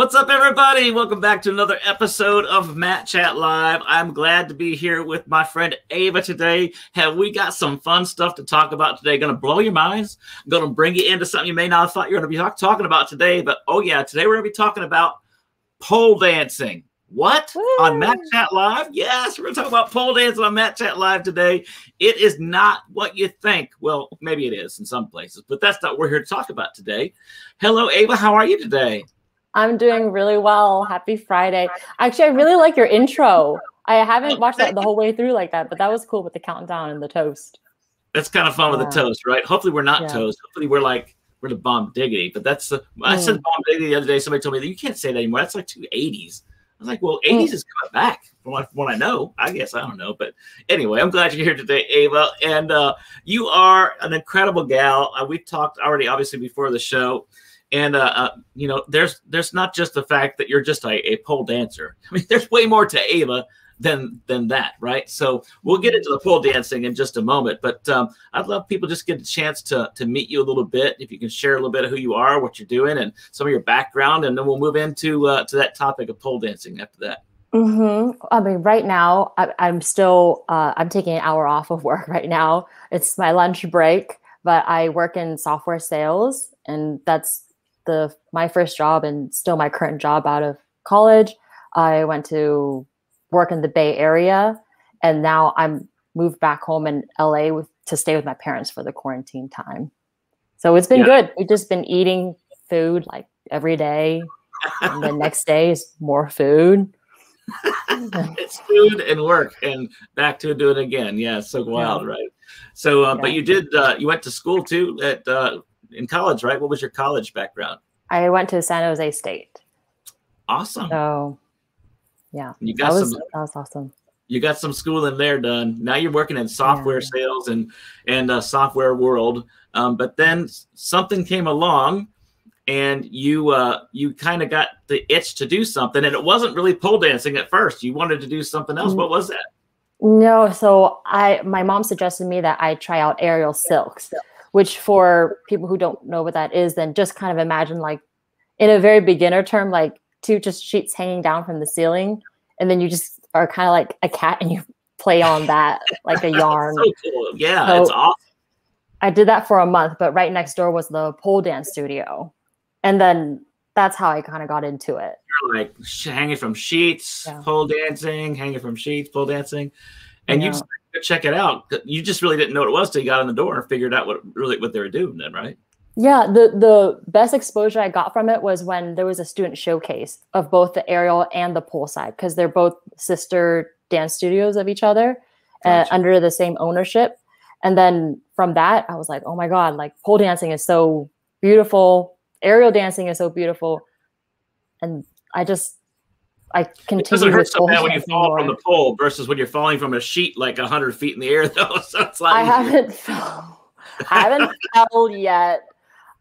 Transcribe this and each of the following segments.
What's up, everybody? Welcome back to another episode of Matt Chat Live. I'm glad to be here with my friend Ava today. Have we got some fun stuff to talk about today? Going to blow your minds. Going to bring you into something you may not have thought you were going to be talking about today. But oh yeah, today we're going to be talking about pole dancing. What? Woo! On Matt Chat Live? Yes, we're going to talk about pole dancing on Matt Chat Live today. It is not what you think. Well, maybe it is in some places, but that's not what we're here to talk about today. Hello, Ava. How are you today? I'm doing really well. Happy Friday. Actually, I really like your intro. I haven't watched that the whole way through like that, but that was cool with the countdown and the toast. That's kind of fun with the toast, right? Hopefully we're not toast. Hopefully we're like, we're the bomb diggity. But that's, I said bomb diggity the other day. Somebody told me that you can't say that anymore. That's like 280s. I was like, well, 80s is coming back from what I know. I guess, I don't know. But anyway, I'm glad you're here today, Ava. And you are an incredible gal. We talked already, obviously, before the show. And, you know, there's not just the fact that you're just a pole dancer. I mean, there's way more to Ava than that, right? So we'll get into the pole dancing in just a moment. But I'd love people just get a chance to meet you a little bit, if you can share a little bit of who you are, what you're doing, and some of your background. And then we'll move into to that topic of pole dancing after that. Mm-hmm. I mean, right now, I'm still I'm taking an hour off of work right now. It's my lunch break, but I work in software sales, and that's my first job and still my current job out of college. I went to work in the Bay Area, and now I'm moved back home in LA to stay with my parents for the quarantine time. So it's been good. We've just been eating food like every day, and the next day is more food. It's food and work and back to do it again. Yeah, so wild, right? So, but you did. You went to school too at. In college, right? What was your college background? I went to San Jose State. Awesome. So, yeah, you got that was awesome. You got some schooling there done. Now you're working in software sales and software world. But then something came along, and you kind of got the itch to do something, and it wasn't really pole dancing at first. You wanted to do something else. What was that? No, so my mom suggested me that I try out aerial silks. Which for people who don't know what that is, then just kind of imagine like in a very beginner term, like two just sheets hanging down from the ceiling. And then you just are kind of like a cat and you play on that, like a yarn. So cool. Yeah, so it's awesome. I did that for a month, but right next door was the pole dance studio. And then that's how I kind of got into it. You're like hanging from sheets, pole dancing, hanging from sheets, pole dancing. And you just check it out. You just really didn't know what it was till you got in the door and figured out what they were doing then, right? Yeah, the best exposure I got from it was when there was a student showcase of both the aerial and the pole side, because they're both sister dance studios of each other under the same ownership. And then from that, I was like, oh my God, like pole dancing is so beautiful. Aerial dancing is so beautiful. And I continue. It doesn't hurt so bad when you fall from the pole versus when you're falling from a sheet like 100 feet in the air, though. So it's like I haven't fell yet,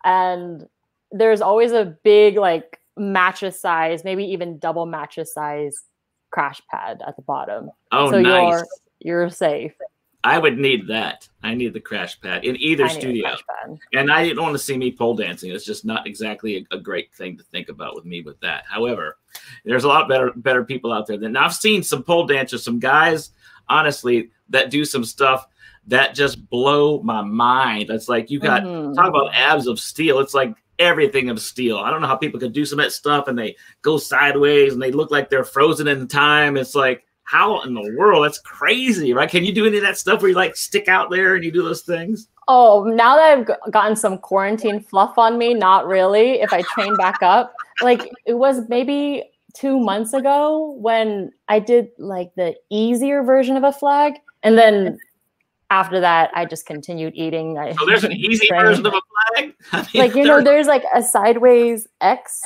and there's always a big like mattress size, maybe even double mattress size crash pad at the bottom. Oh, so nice! You're safe. I would need that. I need the crash pad in either studio, and I didn't want to see me pole dancing. It's just not exactly a great thing to think about with me with that. However, there's a lot better people out there than I've seen some pole dancers, some guys, honestly, that do some stuff that just blow my mind. It's like you got talk about abs of steel. It's like everything of steel. I don't know how people could do some of that stuff, and they go sideways and they look like they're frozen in time. It's like, how in the world? That's crazy, right? Can you do any of that stuff where you like stick out there and you do those things? Oh, now that I've gotten some quarantine fluff on me, not really. If I train back up, like it was maybe 2 months ago when I did like the easier version of a flag. And then after that, I just continued eating. So there's an easy version of a flag? I mean, like, you know, there's like a sideways X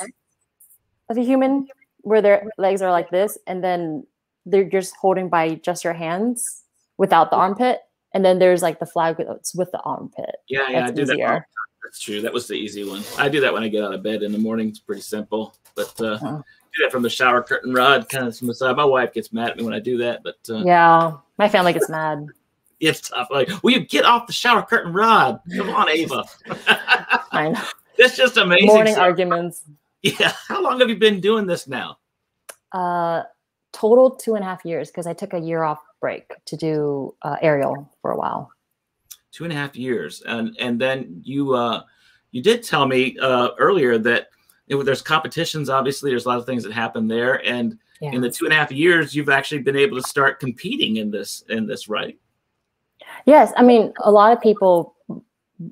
of a human where their legs are like this. And then they're just holding by just your hands without the armpit. And then there's like the flag with the armpit. Yeah, yeah, I do that. That's true. That was the easy one. I do that when I get out of bed in the morning. It's pretty simple. But do that from the shower curtain rod, kind of from the side. My wife gets mad at me when I do that. But yeah, my family gets mad. It's tough. Like, will you get off the shower curtain rod? Come on, Ava. I know. That's just amazing. Morning arguments. Yeah. How long have you been doing this now? Total 2.5 years, because I took a year off break to do aerial for a while. 2.5 years. And then you you did tell me earlier that there's competitions, obviously. There's a lot of things that happen there. And yeah. In the 2.5 years, you've actually been able to start competing in this, right? Yes. I mean, a lot of people,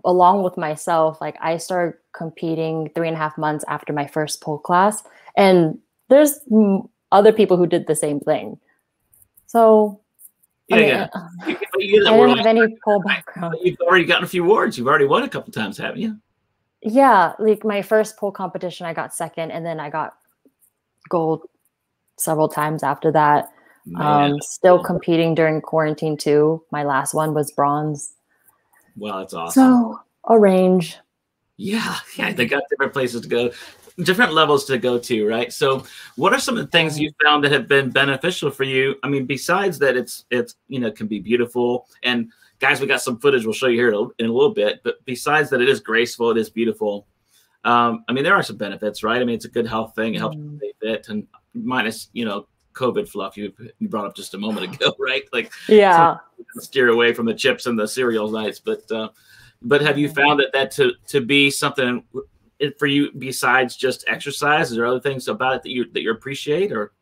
along with myself, like I started competing 3.5 months after my first pole class. And there's other people who did the same thing. So yeah, I don't have any pole background. You've already gotten a few awards. You've already won a couple times, haven't you? Yeah. Like my first pole competition, I got second, and then I got gold several times after that. Still competing during quarantine too. My last one was bronze. Well, that's awesome. So a range. Yeah. Yeah. They got different places to go, different levels to go to, right? So what are some of the things you found that have been beneficial for you? I mean, besides that it's, you know, can be beautiful, and guys, we got some footage we'll show you here in a little bit, but besides that, it is graceful, it is beautiful. I mean, there are some benefits, right? I mean, it's a good health thing. It helps you stay fit, and minus, you know, COVID fluff you brought up just a moment ago, right? Like, yeah, steer away from the chips and the cereal nights, but have you found that to be something for you besides just exercise? Is there other things about it that you appreciate, or?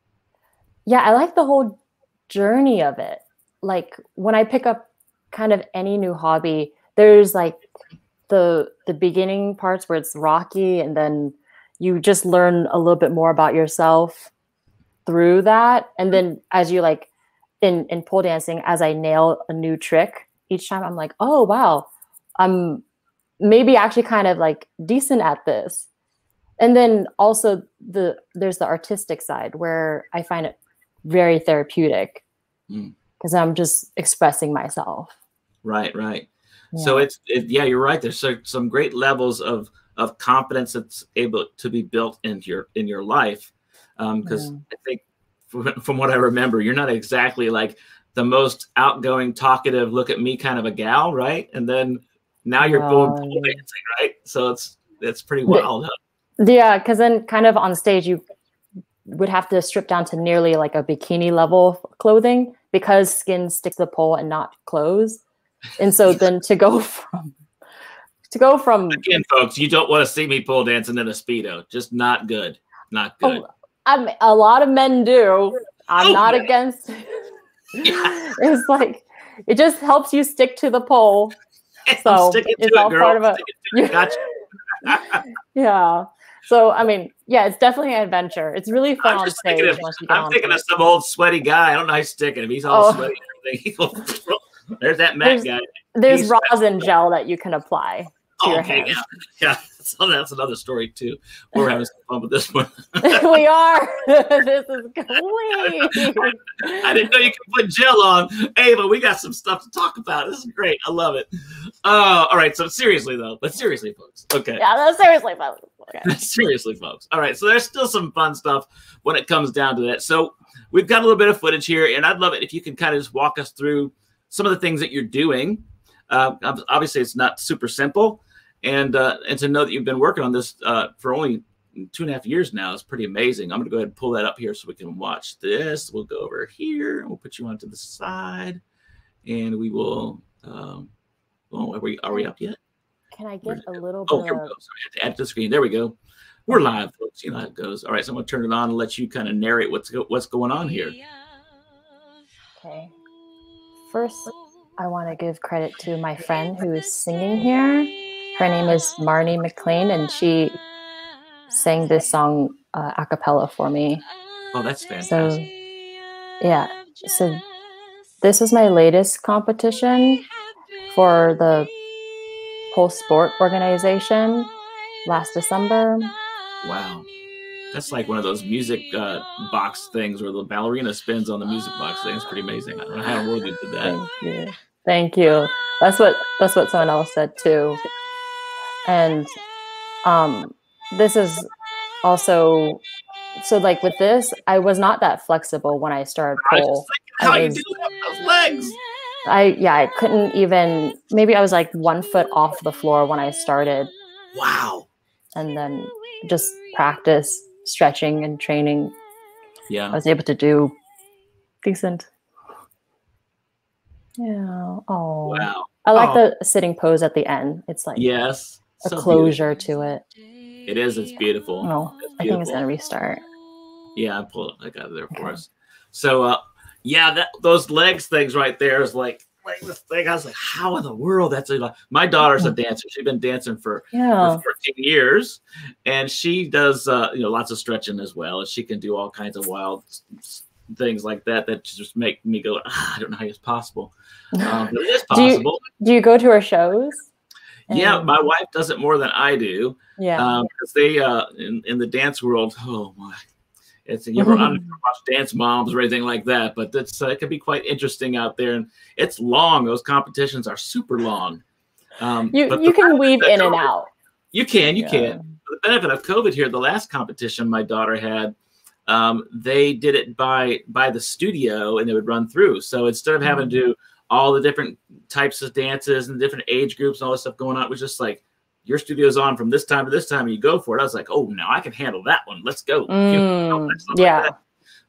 Yeah, I like the whole journey of it. Like when I pick up kind of any new hobby, there's like the beginning parts where it's rocky, and then you just learn a little bit more about yourself through that. And then as you like in pole dancing, as I nail a new trick each time, I'm like, oh wow, I'm maybe actually kind of like decent at this. And then also there's the artistic side where I find it very therapeutic because I'm just expressing myself. Right, right. Yeah. So yeah, you're right. There's some great levels of confidence that's able to be built into your life. Because I think from what I remember, you're not exactly like the most outgoing, talkative, look at me kind of a gal, right? And then now you're going pole dancing, right? So it's pretty wild. Yeah, because then kind of on stage, you would have to strip down to nearly like a bikini level clothing because skin sticks to the pole and not clothes. And so then to go from again, folks, you don't want to see me pole dancing in a Speedo. Just not good. Not good. Oh, a lot of men do. I'm not against it. Yeah. It's like, it just helps you stick to the pole. So it's all part of a yeah. So I mean, yeah, it's definitely an adventure. It's really fun on stage. I'm thinking of some old sweaty guy. I don't know how he's sticking. If he's all sweaty, there's that Matt guy. There's rosin gel that you can apply. Okay, yeah, yeah. So that's another story too. We're having some fun with this one. We are. This is great. I didn't know you could put gel on. Hey, but we got some stuff to talk about. This is great. I love it. All right. So seriously though, but seriously, folks. Okay. Yeah, no, seriously, folks. Okay. Seriously, folks. All right. So there's still some fun stuff when it comes down to that. So we've got a little bit of footage here, and I'd love it if you can kind of just walk us through some of the things that you're doing. Obviously, it's not super simple. And to know that you've been working on this for only 2.5 years now is pretty amazing. I'm going to go ahead and pull that up here so we can watch this. We'll go over here. We'll put you onto the side, and we will. Oh, are we up yet? Can I get a little bit? Oh, here we go. Sorry, I have to add to the screen. There we go. We're live, folks. You know how it goes. All right, so I'm going to turn it on and let you kind of narrate what's going on here. Okay. First, I want to give credit to my friend who is singing here. Her name is Marnie McLean, and she sang this song a cappella for me. Oh, that's fantastic. So, yeah. So this was my latest competition for the Pole Sport organization last December. Wow. That's like one of those music box things where the ballerina spins on the music box thing. It's pretty amazing. I don't know how Worthy did that. Thank you. Thank you. That's what someone else said, too. And this is also, so like with this, I was not that flexible when I started pole. How are you doing those legs? I couldn't even, maybe I was like 1 foot off the floor when I started. Wow. And then just practice stretching and training. Yeah, I was able to do decent. Yeah. Oh, wow. I like the sitting pose at the end. It's like a closure to it. It is. It's beautiful. Oh, it's beautiful. I think it's gonna restart. Yeah, I pulled it. I got it there for us. So, yeah, those legs things right there is like this thing. I was like, how in the world? That's like my daughter's a dancer. She's been dancing for 14 years, and she does lots of stretching as well. And she can do all kinds of wild things like that that just make me go, ah, I don't know how it's possible. But it is possible. Do you go to her shows? Yeah, my wife does it more than I do. Yeah, because they in the dance world, oh my. It's, you know, I don't watch Dance Moms or anything like that, but that's it can be quite interesting out there, and it's long. Those competitions are super long. You can weave in and out. You can. The benefit of COVID here, the last competition my daughter had, they did it by the studio, and they would run through. So instead of having to do all the different types of dances and different age groups and all this stuff going on, it was just like, your studio's on from this time to this time, and you go for it. I was like, oh, no, I can handle that one. Let's go. Like that.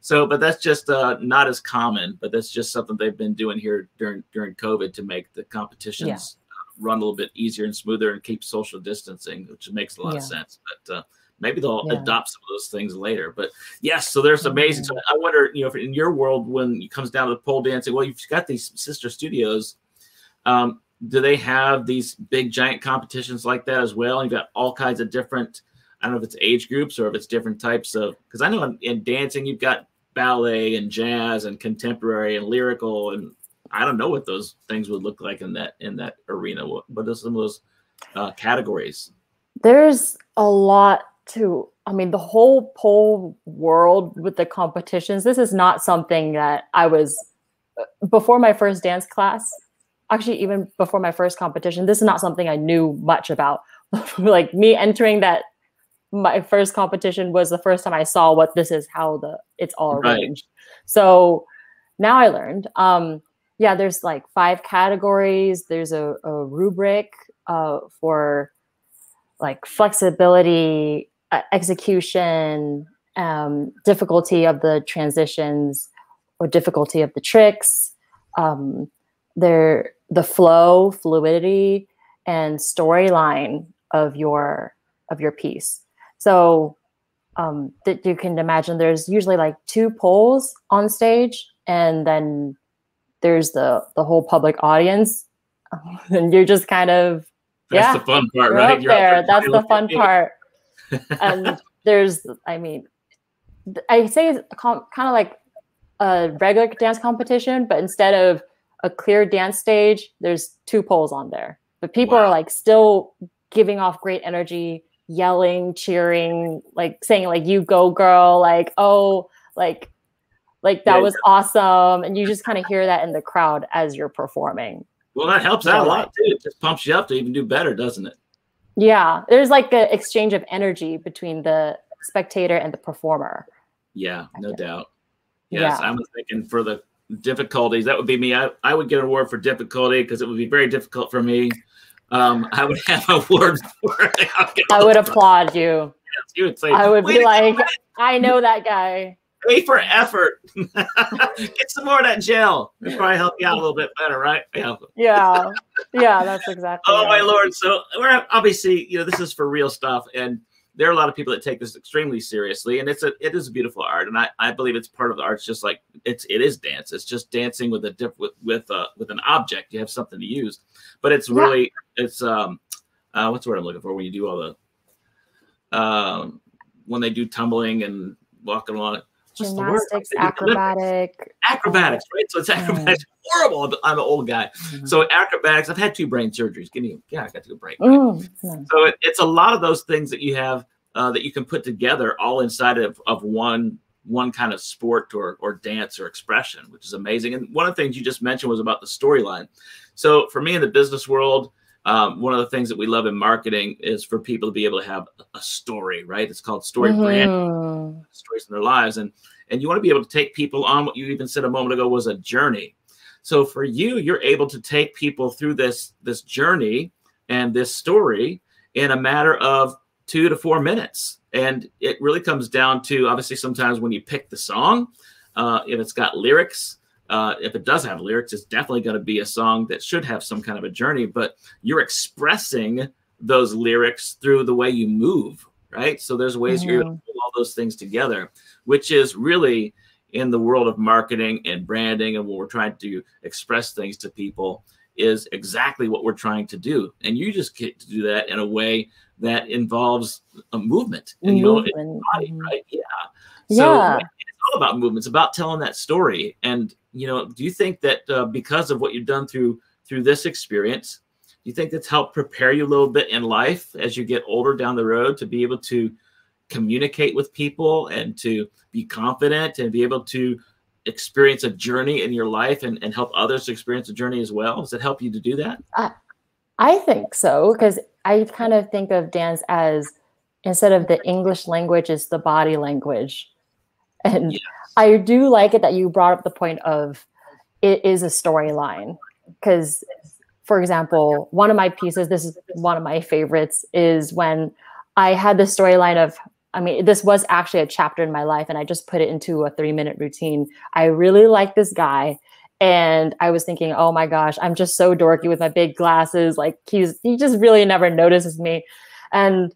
So, but that's just not as common, but that's just something they've been doing here during COVID to make the competitions run a little bit easier and smoother and keep social distancing, which makes a lot of sense. But maybe they'll adopt some of those things later. But yes, so there's amazing. So I wonder, if in your world, when it comes down to pole dancing, well, you've got these sister studios. Do they have these big, giant competitions like that as well? And you've got all kinds of different, I don't know if it's age groups or if it's different types of, because I know in dancing, you've got ballet and jazz and contemporary and lyrical. And I don't know what those things would look like in that arena. What are some of those categories? There's a lot to, I mean, the whole pole world with the competitions. This is not something that I was, before my first dance class, actually, even before my first competition, this is not something I knew much about. Like me entering my first competition was the first time I saw what this is, how it's all arranged. Right. So now I learned. There's like 5 categories. There's a rubric for like flexibility, execution, difficulty of the transitions or difficulty of the tricks. The flow, fluidity, and storyline of your piece. So that you can imagine there's usually like 2 poles on stage, and then there's the whole public audience, and you're just kind of that's the fun part, right? You're up there. That's the fun part. And there's, I mean, I say it's kind of like a regular dance competition, but instead of a clear dance stage, there's 2 poles on there. But people are like still giving off great energy, yelling, cheering, like saying like, you go girl, like, oh, like that was awesome. And you just kind of hear that in the crowd as you're performing. Well, that helps out a lot too. It just pumps you up to even do better, doesn't it? Yeah. There's like an exchange of energy between the spectator and the performer. Yeah, no doubt. Yes, yeah. I'm thinking for the difficulties, that would be me. I would get an award for difficulty because it would be very difficult for me. I would have an award for it. I would applaud you. Yes, you would say, I would be like, I know that guy. Pay for effort. Get some more of that gel. It'll probably help you out a little bit better, right? Yeah. Yeah, that's exactly. Oh, my Lord. So we're obviously, this is for real stuff, and there are a lot of people that take this extremely seriously, and it is a beautiful art, and I believe it's part of the art. It's just like it is dance. It's just dancing with a with an object. You have something to use, but it's really what's the word I'm looking for when you do all the when they do tumbling and walking along. Just gymnastics, acrobatics, right? So it's acrobatics. Horrible. I'm an old guy. So acrobatics. I've had 2 brain surgeries. I got to go break. Right? So it's a lot of those things that you have that you can put together all inside of one kind of sport or dance or expression, which is amazing. And one of the things you just mentioned was about the storyline. So for me in the business world, one of the things that we love in marketing is for people to be able to have a story, right? It's called story brand, stories in their lives. And you want to be able to take people on what you even said a moment ago was a journey. So for you, you're able to take people through this journey and this story in a matter of 2 to 4 minutes. And it really comes down to, obviously, sometimes when you pick the song, if it's got lyrics, if it does have lyrics, it's definitely going to be a song that should have some kind of a journey, but you're expressing those lyrics through the way you move, right? So there's ways you're able to pull all those things together, which is really in the world of marketing and branding and what we're trying to express things to people is exactly what we're trying to do. And you just get to do that in a way that involves a movement, you know, in your body, right? Yeah. So it's all about movement. It's about telling that story. And, you know, do you think that because of what you've done through this experience, do you think that's helped prepare you a little bit in life as you get older down the road to be able to communicate with people and to be confident and be able to experience a journey in your life and help others to experience a journey as well? Does it help you to do that? I think so, because I kind of think of dance as, instead of the English language, is the body language. And yes. I do like it that you brought up the point of it is a storyline, because for example, one of my pieces, this is one of my favorites, is when I had the storyline of, I mean, this was actually a chapter in my life and I just put it into a 3-minute routine. I really like this guy. And I was thinking, oh my gosh, I'm just so dorky with my big glasses. Like he just really never notices me. And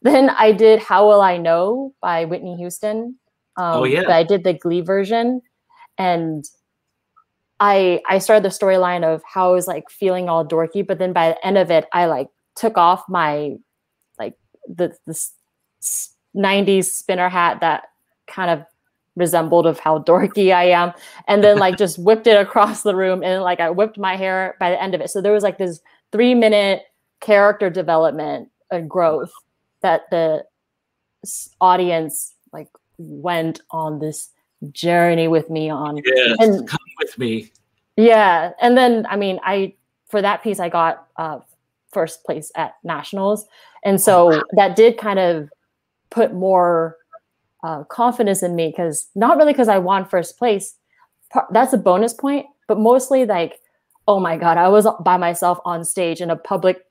then I did How Will I Know by Whitney Houston. Oh, yeah. But I did the Glee version. And I started the storyline of how I was like feeling all dorky, but then by the end of it, I like took off my, like the 90s spinner hat that kind of resembled of how dorky I am. And then like just whipped it across the room and like I whipped my hair by the end of it. So there was like this 3-minute character development and growth that the audience like went on this journey with me on. Yes, and, come with me. Yeah. And then, I mean, for that piece, I got first place at nationals. And so that did kind of put more confidence in me, because not really because I won first place. That's a bonus point, but mostly like, oh my God, I was by myself on stage in a public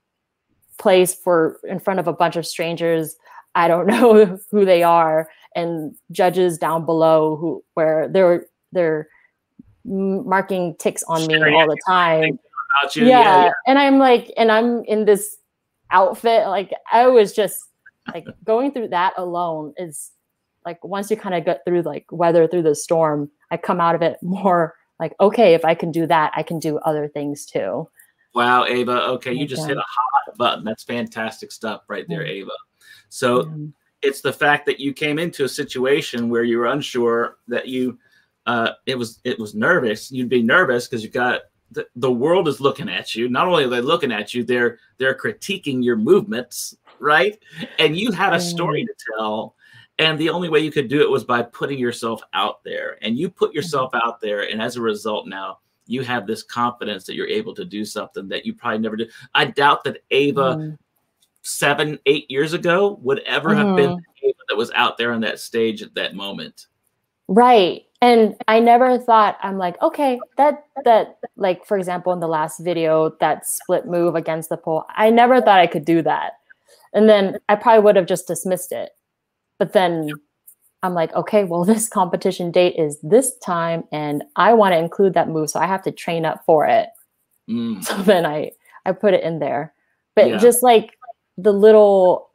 place in front of a bunch of strangers. I don't know who they are. And judges down below where they're marking ticks on me all the time. Yeah. And I'm like, and I'm in this outfit. Like I was just like going through that alone is like, once you kind of get through like weather through the storm, I come out of it more like, okay, if I can do that, I can do other things too. Wow, Ava. Okay. You just hit a hot button. That's fantastic stuff right there, Ava. So it's the fact that you came into a situation where you were unsure that you, it was nervous. You'd be nervous because you've got, the world is looking at you. Not only are they looking at you, they're critiquing your movements, right? And you had a story to tell. And the only way you could do it was by putting yourself out there, and you put yourself out there. And as a result, now you have this confidence that you're able to do something that you probably never did. I doubt that Ava 7, 8 years ago would ever have been the Ava that was out there on that stage at that moment. Right. And I never thought, I'm like, okay, that like, for example, in the last video, that split move against the pole, I never thought I could do that. And then I probably would have just dismissed it. But then I'm like, okay, well, this competition date is this time and I want to include that move. So I have to train up for it. So then I put it in there, but just like the little,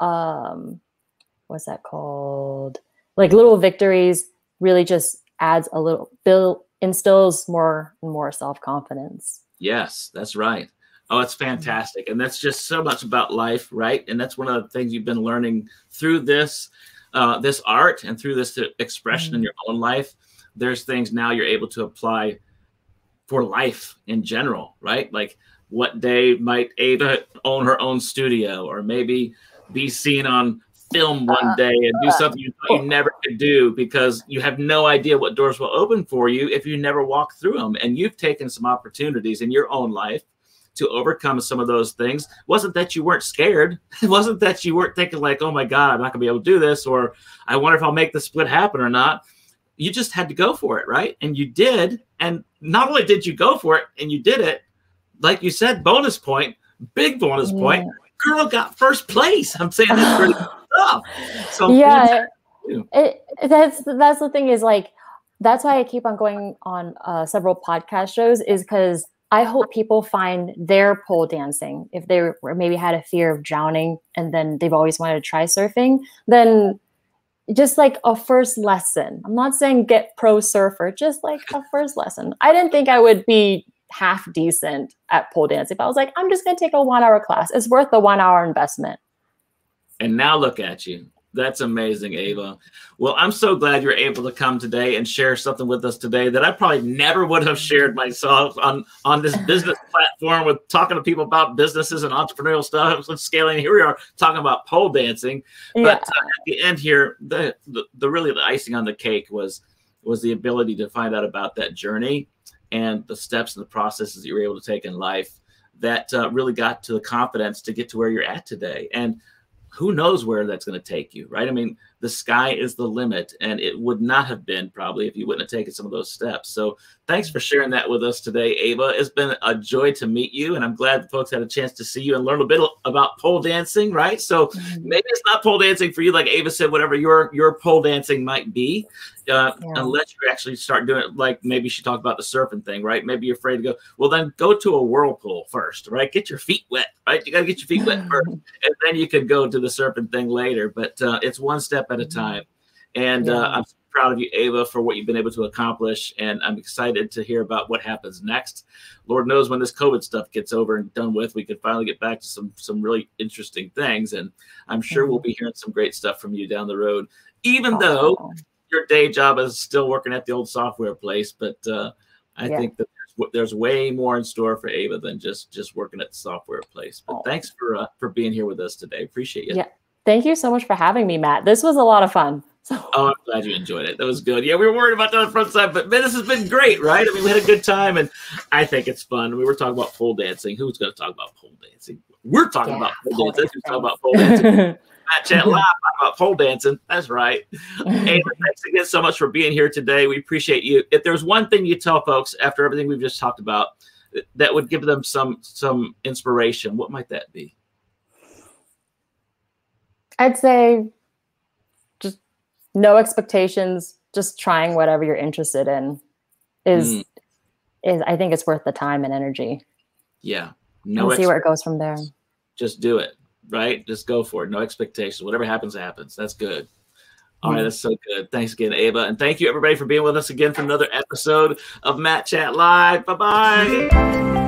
what's that called? Like little victories really just adds a little, instills more and more self-confidence. Yes, that's right. Oh, it's fantastic. And that's just so much about life, right? And that's one of the things you've been learning through this, this art and through this expression in your own life. There's things now you're able to apply for life in general, right? Like what day might Ava own her own studio, or maybe be seen on film one day and do something you thought you never could do because you have no idea what doors will open for you if you never walk through them. And you've taken some opportunities in your own life to overcome some of those things. It wasn't that you weren't scared. It wasn't that you weren't thinking like, oh my God, I'm not gonna be able to do this, or I wonder if I'll make the split happen or not. You just had to go for it, right? And you did. And not only did you go for it and you did it, like you said, bonus point, big bonus point, girl got first place. I'm saying that's pretty stuff. So yeah, that's the thing is like, that's why I keep on going on several podcast shows is because I hope people find their pole dancing. If they maybe had a fear of drowning and then they've always wanted to try surfing, then just like a first lesson. I'm not saying get pro surfer, just like a first lesson. I didn't think I would be half decent at pole dancing, but I was like, I'm just going to take a 1 hour class. It's worth the 1 hour investment. And now look at you. That's amazing, Ava. Well, I'm so glad you're able to come today and share something with us today that I probably never would have shared myself on this business platform with talking to people about businesses and entrepreneurial stuff and scaling. Here we are talking about pole dancing. Yeah. But at the end here, the icing on the cake was the ability to find out about that journey and the steps and the processes that you were able to take in life that really got to the confidence to get to where you're at today. And who knows where that's going to take you, right? I mean, the sky is the limit, and it would not have been probably if you wouldn't have taken some of those steps. So thanks for sharing that with us today, Ava. It's been a joy to meet you, and I'm glad the folks had a chance to see you and learn a bit about pole dancing, right? So maybe it's not pole dancing for you, like Ava said, whatever your pole dancing might be, unless you actually start doing it, like maybe she talked about the surfing thing, right? Maybe you're afraid to go. Well, then go to a whirlpool first, right? Get your feet wet, right? You got to get your feet wet first, and then you can go to the surfing thing later. But it's one step at a time. And I'm so proud of you, Ava, for what you've been able to accomplish. And I'm excited to hear about what happens next. Lord knows when this COVID stuff gets over and done with, we could finally get back to some really interesting things. And I'm sure we'll be hearing some great stuff from you down the road, even though your day job is still working at the old software place. But I think that there's way more in store for Ava than just working at the software place. But thanks for being here with us today. Appreciate you. Yeah. Thank you so much for having me, Matt. This was a lot of fun. Oh, I'm glad you enjoyed it. That was good. Yeah, we were worried about that on the front side, but man, this has been great, right? I mean, we had a good time, and I think it's fun. We were talking about pole dancing. Who's going to talk about pole dancing? We're talking about pole dancing. Who's talking about pole dancing? MattChat Live about pole dancing. That's right. Ava, thanks again so much for being here today. We appreciate you. If there's one thing you tell folks after everything we've just talked about that would give them some inspiration, what might that be? I'd say just no expectations, just trying whatever you're interested in is I think it's worth the time and energy. Yeah. No, and see where it goes from there. Just do it, right? Just go for it. No expectations. Whatever happens, happens. That's good. All right, that's so good. Thanks again, Ava. And thank you, everybody, for being with us again for another episode of MattChat Live. Bye-bye.